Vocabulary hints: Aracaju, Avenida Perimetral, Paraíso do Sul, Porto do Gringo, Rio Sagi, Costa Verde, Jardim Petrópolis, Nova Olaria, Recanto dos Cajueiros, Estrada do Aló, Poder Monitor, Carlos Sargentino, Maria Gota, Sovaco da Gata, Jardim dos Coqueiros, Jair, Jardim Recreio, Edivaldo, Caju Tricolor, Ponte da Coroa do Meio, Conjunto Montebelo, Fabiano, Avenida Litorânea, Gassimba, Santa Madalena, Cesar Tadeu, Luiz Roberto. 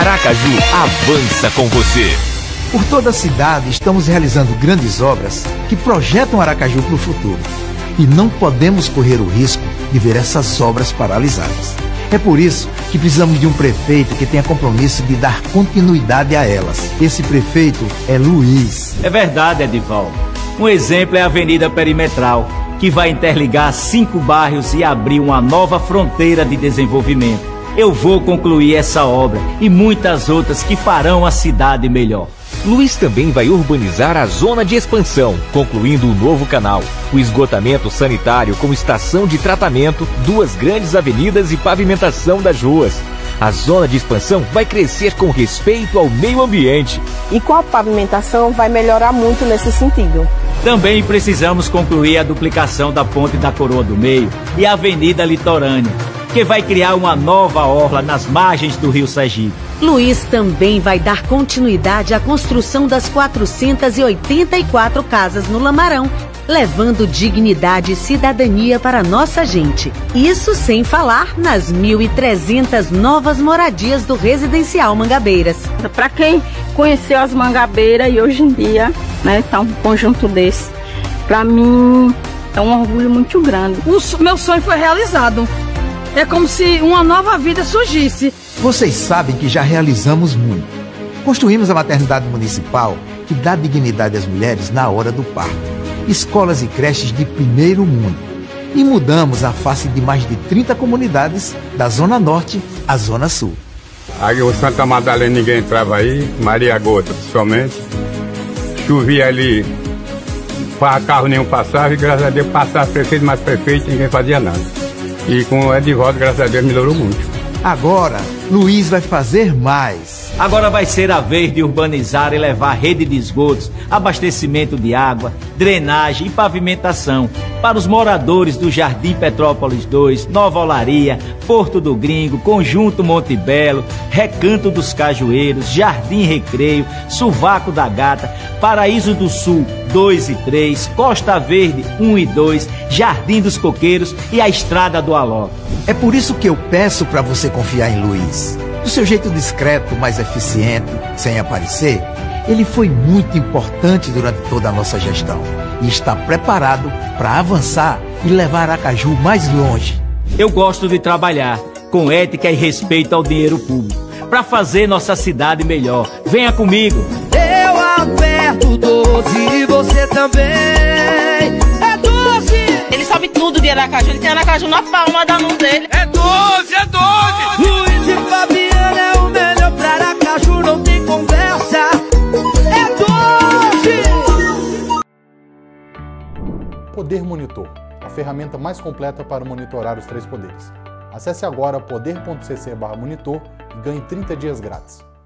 Aracaju avança com você. Por toda a cidade estamos realizando grandes obras que projetam Aracaju para o futuro. E não podemos correr o risco de ver essas obras paralisadas. É por isso que precisamos de um prefeito que tenha compromisso de dar continuidade a elas. Esse prefeito é Luiz. É verdade, Edival. Um exemplo é a Avenida Perimetral, que vai interligar 5 bairros e abrir uma nova fronteira de desenvolvimento. Eu vou concluir essa obra e muitas outras que farão a cidade melhor. Luiz também vai urbanizar a zona de expansão, concluindo o novo canal, o esgotamento sanitário com estação de tratamento, 2 grandes avenidas e pavimentação das ruas. A zona de expansão vai crescer com respeito ao meio ambiente. E com a pavimentação vai melhorar muito nesse sentido. Também precisamos concluir a duplicação da Ponte da Coroa do Meio e a Avenida Litorânea, que vai criar uma nova orla nas margens do Rio Sagi. Luiz também vai dar continuidade à construção das 484 casas no Lamarão, levando dignidade e cidadania para nossa gente. Isso sem falar nas 1.300 novas moradias do Residencial Mangabeiras. Para quem conheceu as Mangabeiras e hoje em dia, né, tá um conjunto desse, para mim é um orgulho muito grande. O meu sonho foi realizado. É como se uma nova vida surgisse. Vocês sabem que já realizamos muito. Construímos a maternidade municipal, que dá dignidade às mulheres na hora do parto. Escolas e creches de primeiro mundo. E mudamos a face de mais de 30 comunidades, da Zona Norte à Zona Sul. Aí o Santa Madalena ninguém entrava aí, Maria Gota principalmente. Chovia ali, carro nenhum passava, e graças a Deus passava prefeito, mas prefeito ninguém fazia nada. E com o Edivaldo, graças a Deus, melhorou muito. Agora, Luiz vai fazer mais. Agora vai ser a vez de urbanizar e levar rede de esgotos, abastecimento de água, drenagem e pavimentação para os moradores do Jardim Petrópolis 2, Nova Olaria, Porto do Gringo, Conjunto Montebelo, Recanto dos Cajueiros, Jardim Recreio, Sovaco da Gata, Paraíso do Sul 2 e 3, Costa Verde 1 e 2, Jardim dos Coqueiros e a Estrada do Aló. É por isso que eu peço para você confiar em Luiz. Do seu jeito discreto, mas eficiente, sem aparecer, ele foi muito importante durante toda a nossa gestão e está preparado para avançar e levar Aracaju mais longe. Eu gosto de trabalhar com ética e respeito ao dinheiro público para fazer nossa cidade melhor. Venha comigo! Eu aperto 12 e você também é 12! Ele sabe tudo de Aracaju, ele tem Aracaju na palma da mão dele. É 12, é 12! Luiz e Fabiano é o melhor pra Aracaju, não tem conversa. Poder Monitor, a ferramenta mais completa para monitorar os 3 poderes. Acesse agora poder.cc/monitor e ganhe 30 dias grátis.